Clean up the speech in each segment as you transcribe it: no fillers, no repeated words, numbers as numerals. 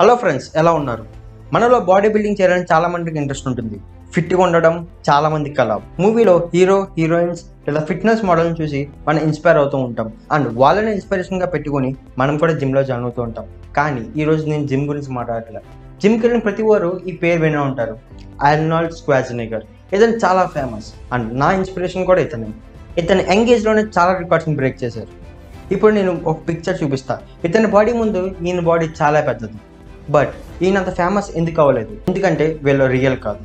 Hello friends, ఎలా ఉన్నారు? మనలో బాడీ బిల్డింగ్ చేయాలని చాలా మందికి ఇంట్రెస్ట్ ఉంటుంది. ఫిట్గా ఉండడం చాలా మంది కల. మూవీలో హీరో హీరోయిన్స్ లేదా ఫిట్నెస్ మోడల్ని చూసి మనం ఇన్స్పైర్ అవుతూ ఉంటాం అండ్ వాళ్ళని ఇన్స్పిరేషన్గా పెట్టుకుని మనం కూడా జిమ్లో జాయిన్ అవుతూ ఉంటాం. కానీ ఈరోజు నేను జిమ్ గురించి మాట్లాడట్లేదు. జిమ్కి వెళ్ళిన ప్రతి వారు ఈ పేరు వినే ఉంటారు, ఆర్నాల్డ్ స్క్వార్జెనెగర్. ఇతను చాలా ఫేమస్ అండ్ నా ఇన్స్పిరేషన్ కూడా ఇతనే. ఇతను యంగ్ ఏజ్లోనే చాలా రికార్డ్స్ని బ్రేక్ చేశారు. ఇప్పుడు నేను ఒక పిక్చర్ చూపిస్తాను. ఇతని బాడీ ముందు ఈయన బాడీ చాలా పెద్దది, బట్ ఈయనంత ఫేమస్ ఎందుకు అవ్వలేదు? ఎందుకంటే వీళ్ళు రియల్ కాదు.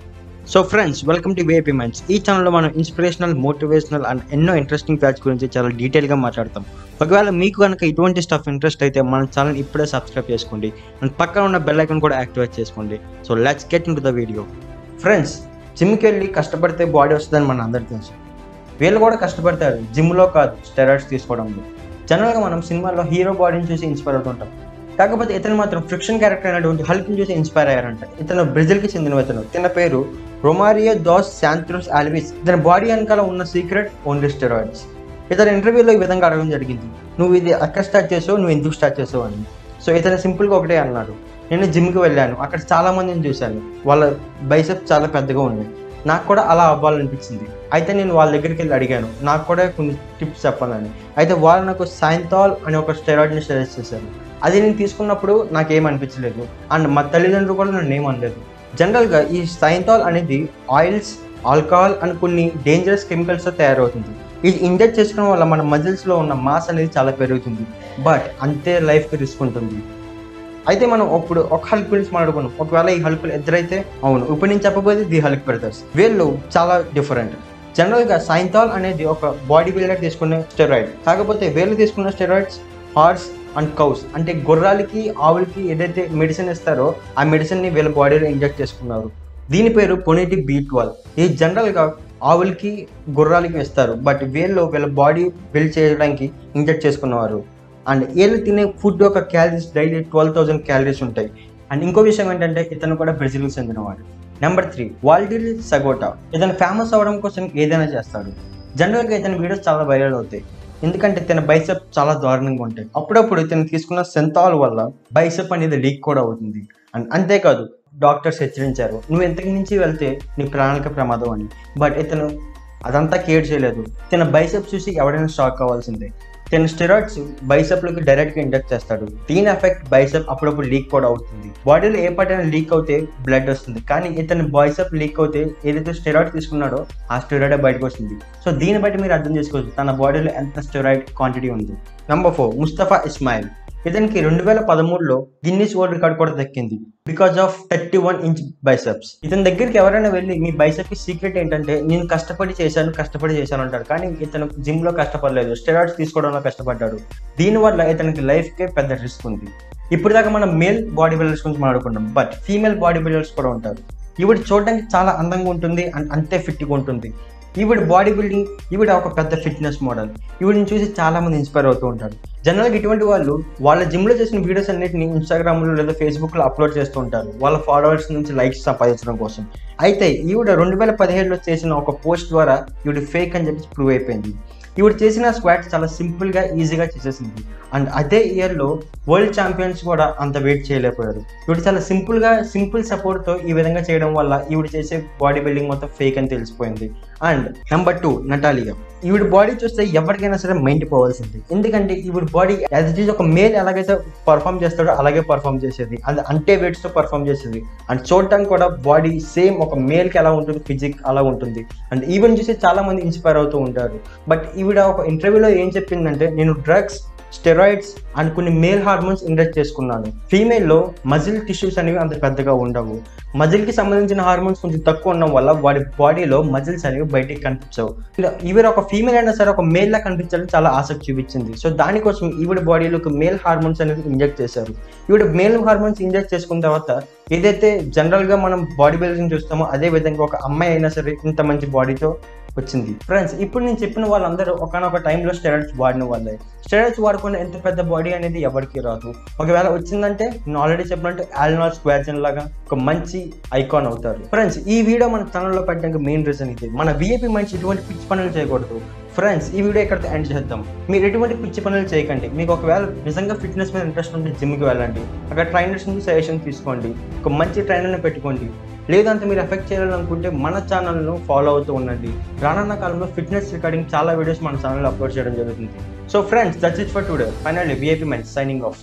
So friends, welcome to VIP minds. ఈ ఛానల్లో మనం ఇన్స్పిరేషనల్, మోటివేషనల్ అండ్ ఎన్నో ఇంట్రెస్టింగ్ ఫ్యాక్ట్స్ గురించి చాలా డీటెయిల్గా మాట్లాడతాం. ఒకవేళ మీకు కనుక ఇటువంటి స్టఫ్ ఇంట్రెస్ట్ అయితే మన ఛానల్ ఇప్పుడే సబ్స్క్రైబ్ చేసుకోండి అండ్ పక్కన ఉన్న బెల్ ఐకాన్ కూడా యాక్టివేట్ చేసుకోండి. So let's get into the video. Friends, జిమ్కి వెళ్ళి కష్టపడితే బాడీ వస్తుందని మన అందరికీ తెలుసు. వీళ్ళు కూడా కష్టపడతారు, జిమ్లో కాదు, స్టెరాయిడ్స్ తీసుకోవడంలో. జనరల్గా మనం సినిమాల్లో హీరో బాడీని చూసి ఇన్స్పైర్ అవుతుంటాం. కాకపోతే ఇతను మాత్రం ఫ్రిక్షన్ క్యారెక్టర్ అయినటువంటి హల్క్ని చూసి ఇన్స్పైర్ అయ్యారంట. ఇతను బ్రెజిల్కి చెందిన ఇతను. ఇతని పేరు రొమారియో దాస్ శాంత్రోస్ ఆల్విస్. ఇతని బాడీ వెనకాల ఉన్న సీక్రెట్ ఓన్లీ స్టెరాయిడ్స్. ఇతని ఇంటర్వ్యూలో ఈ విధంగా అడగడం జరిగింది, నువ్వు ఇది అక్కడ స్టార్ట్ చేసావు, నువ్వు ఎందుకు స్టార్ట్ చేసావు అని. సో ఇతను సింపుల్గా ఒకటే అన్నాడు, నేను జిమ్కి వెళ్ళాను, అక్కడ చాలామందిని చూశాను, వాళ్ళ బైసెప్స్ చాలా పెద్దగా ఉన్నాయి, నాకు కూడా అలా అవ్వాలనిపించింది. అయితే నేను వాళ్ళ దగ్గరికి వెళ్ళి అడిగాను, నాకు కూడా కొన్ని టిప్స్ చెప్పాలని. అయితే వాళ్ళు నాకు సాయంతాల్ అనే ఒక స్టెరాయిడ్ని సజెస్ట్ చేశారు. అది నేను తీసుకున్నప్పుడు నాకేమనిపించలేదు అండ్ మా తల్లిదండ్రులు కూడా నన్ను ఏమనలేదు. జనరల్గా ఈ సాయంతాల్ అనేది ఆయిల్స్, ఆల్కహాల్ అండ్ కొన్ని డేంజరస్ కెమికల్స్తో తయారవుతుంది. ఇది ఇంజెక్ట్ చేసుకోవడం వల్ల మన మజిల్స్లో ఉన్న మాస్ అనేది చాలా పెరుగుతుంది, బట్ అంతే లైఫ్కి రిస్క్ ఉంటుంది. అయితే మనం ఇప్పుడు ఒక హల్క్ గురించి మాట్లాడుకున్నాం. ఒకవేళ ఈ హల్క్లు ఎదురైతే అవును, ఇప్పుడు నేను చెప్పబోయేది ది హల్క్ బ్రదర్స్. వీళ్ళు చాలా డిఫరెంట్. జనరల్గా సాయంతాల్ అనేది ఒక బాడీ బిల్డర్ తీసుకునే స్టెరాయిడ్. కాకపోతే వీళ్ళు తీసుకున్న స్టెరాయిడ్స్ హార్స్ అండ్ కౌస్, అంటే గుర్రాలకి ఆవులకి ఏదైతే మెడిసిన్ ఇస్తారో ఆ మెడిసిన్ని వీళ్ళ బాడీలో ఇంజెక్ట్ చేసుకున్నారు. దీని పేరు పొనేటి B12. ఇది జనరల్గా ఆవులకి గుర్రాలకి ఇస్తారు, బట్ వీళ్ళు వీళ్ళ బాడీ బిల్డ్ చేయడానికి ఇంజెక్ట్ చేసుకున్నవారు. అండ్ వీళ్ళు తినే ఫుడ్ యొక్క క్యాలరీస్ డైలీ 12,000 క్యాలరీస్ ఉంటాయి. అండ్ ఇంకో విషయం ఏంటంటే ఇతను కూడా బ్రెజిల్కి చెందినవాడు. Number 3, Valdir Segato. ఇతను ఫేమస్ అవ్వడం కోసం ఏదైనా చేస్తాడు. జనరల్గా ఇతని వీడియోస్ చాలా వైరల్ అవుతాయి, ఎందుకంటే తన బైసెప్ చాలా దారుణంగా ఉంటాయి. అప్పుడప్పుడు ఇతను తీసుకున్న సెంతాల్ వల్ల బైసెప్ అనేది లీక్ కూడా అవుతుంది. అండ్ అంతేకాదు, డాక్టర్స్ హెచ్చరించారు, నువ్వు ఇంతకు మించి వెళ్తే నీ ప్రాణాలకు ప్రమాదం అని. బట్ ఇతను అదంతా కేర్ చేయలేదు. తన బైసెప్ చూసి ఎవరైనా షాక్ అవ్వాల్సిందే. తన స్టెరాయిడ్స్ బైసెప్లోకి డైరెక్ట్గా ఇంజెక్ట్ చేస్తాడు. దీని ఎఫెక్ట్ బైసెప్ అప్పుడప్పుడు లీక్ కూడా అవుతుంది. బాడీలో ఏ పార్ట్ అయినా లీక్ అవుతే బ్లడ్ వస్తుంది, కానీ ఇతని బైసెప్ లీక్ అవుతే ఏదైతే స్టెరాయిడ్ తీసుకున్నాడో ఆ స్టెరాయిడ్ బయటకు వస్తుంది. సో దీన్ని బట్టి మీరు అర్థం చేసుకోవచ్చు తన బాడీలో ఎంత స్టెరాయిడ్ క్వాంటిటీ ఉంది. Number 4, Mustafa Ismail. ఇతనికి 2013లో గిన్నిస్ వరల్డ్ రికార్డ్ కూడా దక్కింది బికాజ్ ఆఫ్ 31-inch బైసెప్స్. ఇతని దగ్గరికి ఎవరైనా వెళ్ళి మీ బైసెప్కి సీక్రెట్ ఏంటంటే నేను కష్టపడి చేశాను అంటాడు, కానీ ఇతను జిమ్లో కష్టపడలేదు, స్టెరాయిడ్స్ తీసుకోవడంలో కష్టపడ్డాడు. దీనివల్ల ఇతనికి లైఫ్కే పెద్ద రిస్క్ ఉంది. ఇప్పుడు దాకా మనం మేల్ బాడీ బిల్డర్స్ గురించి మాట్లాడుకున్నాం, బట్ ఫీమేల్ బాడీ బిల్డర్స్ కూడా ఉంటారు. ఈవిడ చూడడానికి చాలా అందంగా ఉంటుంది అండ్ అంతే ఫిట్గా ఉంటుంది. ఈవిడ బాడీ బిల్డింగ్, ఈవిడ ఒక పెద్ద ఫిట్నెస్ మోడల్. ఈవిడని చూసి చాలామంది ఇన్స్పైర్ అవుతూ ఉంటారు. జనరల్గా ఇటువంటి వాళ్ళు వాళ్ళ జిమ్లో చేసిన వీడియోస్ అన్నింటినీ ఇన్స్టాగ్రామ్లో లేదా ఫేస్బుక్లో అప్లోడ్ చేస్తూ ఉంటారు, వాళ్ళ ఫాలోవర్స్ నుంచి లైక్స్ సంపాదించడం కోసం. అయితే ఈవిడ 2017లో చేసిన ఒక పోస్ట్ ద్వారా ఈవిడ ఫేక్ అని చెప్పి ప్రూవ్ అయిపోయింది. ఈవిడ చేసిన స్క్వాట్స్ చాలా సింపుల్గా ఈజీగా చేసేసింది. అండ్ అదే ఇయర్లో వరల్డ్ ఛాంపియన్స్ కూడా అంత వెయిట్ చేయలేకపోయారు. ఈవిడ చాలా సింపుల్ సపోర్ట్తో ఈ విధంగా చేయడం వల్ల ఈవిడ చేసే బాడీ బిల్డింగ్ మొత్తం ఫేక్ అని తెలిసిపోయింది. And number 2, Natalia. ఈవిడ బాడీ చూస్తే ఎవరికైనా సరే మైండ్ పోవాల్సింది, ఎందుకంటే ఈవిడ బాడీ యాజ్ ఇట్ ఈజ్ ఒక మేల్ ఎలాగైతే పర్ఫామ్ చేస్తాడో అలాగే పర్ఫామ్ చేసేది. అది అంటే వెయిట్స్తో పర్ఫామ్ చేసేది. అండ్ చూడటం కూడా బాడీ సేమ్ ఒక మేల్కి ఎలా ఉంటుంది ఫిజిక్ అలా ఉంటుంది. అండ్ ఈవిడ చూసి చాలామంది ఇన్స్పైర్ అవుతూ ఉంటారు. బట్ ఈవిడ ఒక ఇంటర్వ్యూలో ఏం చెప్పిందంటే, నేను డ్రగ్స్, స్టెరాయిడ్స్ అండ్ కొన్ని మేల్ హార్మోన్స్ ఇంజెక్ట్ చేసుకున్నాను. ఫీమేల్లో మజిల్ టిష్యూస్ అనేవి అంత పెద్దగా ఉండవు. మజిల్కి సంబంధించిన హార్మోన్స్ కొంచెం తక్కువ ఉండడం వల్ల వాడి బాడీలో మజిల్స్ అనేవి బయటికి కనిపించవు. ఈవిడ ఒక ఫీమేల్ అయినా సరే ఒక మేల్లా కనిపించాలని చాలా ఆసక్తి చూపించింది. సో దానికోసం ఈవిడ బాడీలోకి మేల్ హార్మోన్స్ అనేవి ఇంజెక్ట్ చేశారు. ఈవిడ మేల్ హార్మోన్స్ ఇంజెక్ట్ చేసుకున్న తర్వాత ఏదైతే జనరల్గా మనం బాడీ బిల్డింగ్ చూస్తామో అదే విధంగా ఒక అమ్మాయి అయినా సరే ఇంత మంచి బాడీతో వచ్చింది. ఫ్రెండ్స్, ఇప్పుడు నేను చెప్పిన వాళ్ళందరూ ఒకనొక టైంలో స్టెరాయిడ్స్ వాడిన వాళ్ళే. స్టెరాయిడ్స్ వాడుకున్న ఎంత పెద్ద బాడీ అనేది ఎవరికి రాదు. ఒకవేళ వచ్చిందంటే నేను ఆల్రెడీ చెప్పినట్టు ఆర్నాల్డ్ స్క్వార్జెనెగర్ లాగా ఒక మంచి ఐకాన్ అవుతారు. ఫ్రెండ్స్, ఈ వీడియో మన ఛానల్లో పెట్టడానికి మెయిన్ రీజన్ ఇది. మన VIP మైండ్స్ ఇటువంటి పిచ్చి పనులు చేయకూడదు. फ्रेंड्स ఈ వీడియో ఇక్కడ ఎండ్ చేద్దాం। మీరు ఎటువంటి పిచ్చి పనులు చేయకండి। మీకు ఒకవేళ నిజంగా ఫిట్నెస్ మీద ఇంట్రెస్ట్ ఉంటే జిమ్ కి వెళ్ళండి, అక్కడ ట్రైనర్స్ నుంచి సజెషన్ తీసుకోండి, ఒక మంచి ట్రైనర్‌ని పెట్టుకోండి। లేదంటే మీరు ఎఫెక్ట్ చేయాలనుకుంటే మన ఛానల్ ను ఫాలో అవుతూ ఉండండి। రానున్న కాలంలో ఫిట్నెస్ రికార్డింగ్ చాలా వీడియోస్ మన ఛానల్ లో అప్లోడ్ చేయడం జరుగుతుంది। So friends that's it for today. Finally VIP men's signing of.